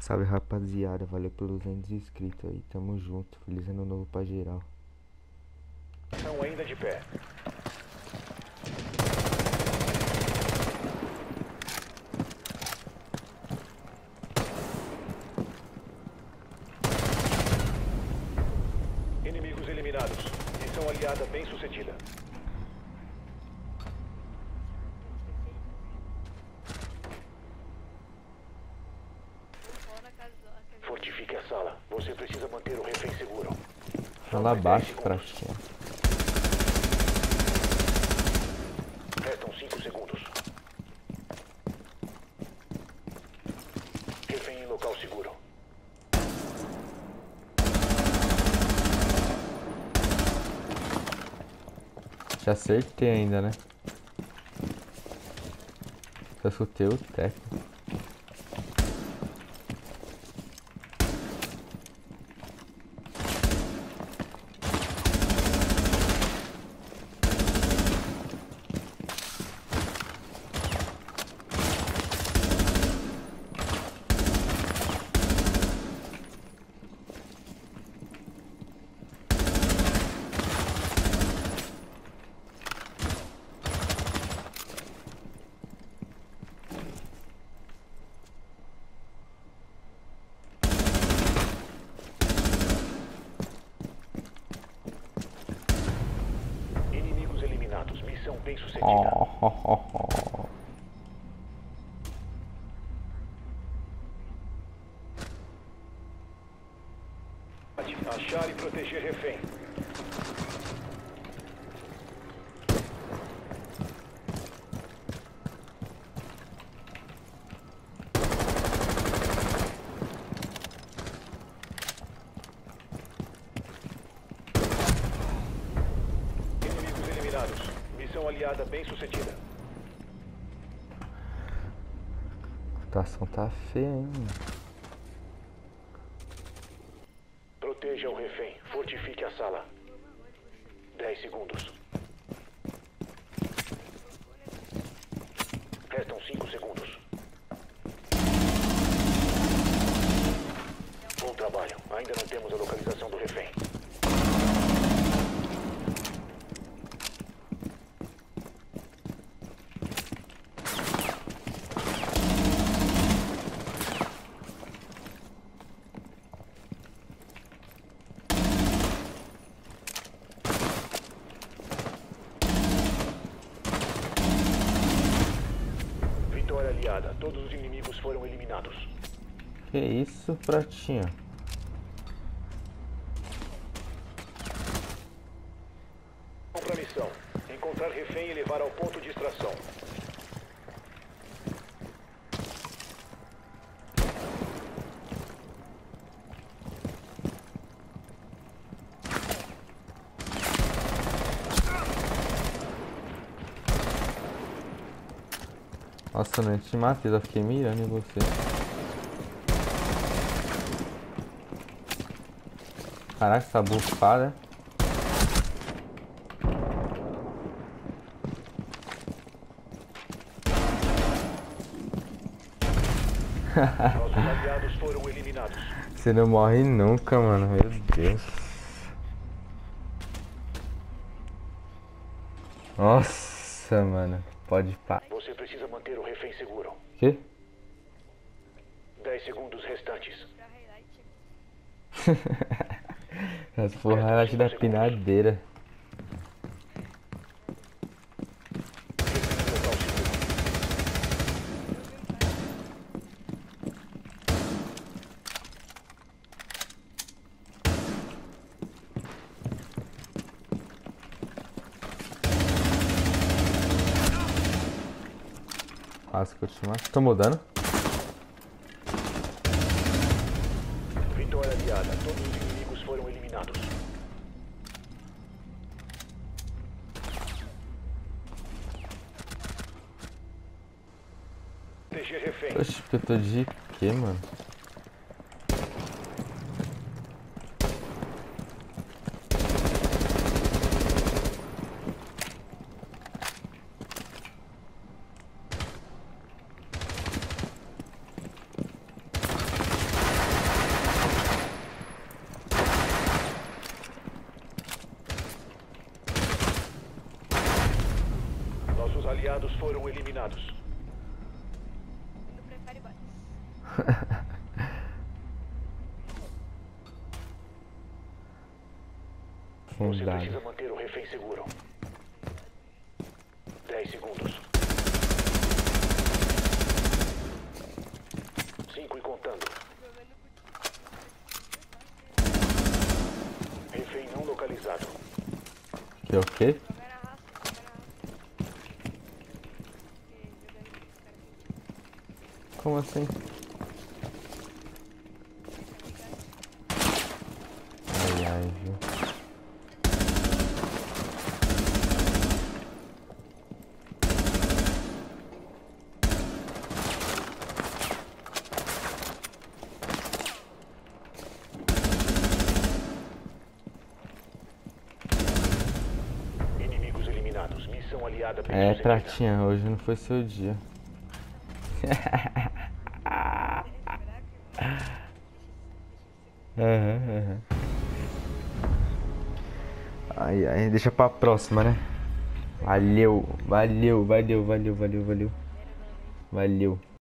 Salve rapaziada, valeu pelos 200 inscritos aí, tamo junto, feliz ano novo pra geral. Estão ainda de pé. Inimigos eliminados. Missão aliada bem sucedida. Fortifique a sala. Você precisa manter o refém seguro. Fala abaixo, pratinha. Restam 5 segundos. Refém em local seguro. Já acertei ainda, né? Só soltei o técnico. Achar e proteger refém. Inimigos eliminados. Missão aliada bem sucedida. A situação tá feia, hein? Proteja o refém. Fortifique a sala. 10 segundos. Restam 5 segundos. Bom trabalho. Ainda não temos a localização do refém. Todos os inimigos foram eliminados. Que isso, pratinha? Para a missão: encontrar refém e levar ao ponto de extração. Nossa, não te matei, eu fiquei mirando em você. Caraca, essa bufada. Nossos aliados foram eliminados. Você não morre nunca, mano. Meu Deus. Nossa, mano. Pode parar. Você precisa manter o refém seguro. Que? 10 segundos restantes. As porra da pinadeira. Tomou dano. Vitória aliada. Todos os inimigos foram eliminados. Proteger refém. Oxe, eu tô de quê, mano? aliados foram eliminados. Eu prefiro bots. Você precisa manter o refém seguro. 10 segundos. 5 e contando. Refém não localizado. Que o quê? Como assim? Ai, ai, viu? É, Pratinha, hoje não foi seu dia. Ai, ai, deixa pra próxima, né? Valeu, valeu, valeu, valeu, valeu, valeu. Valeu.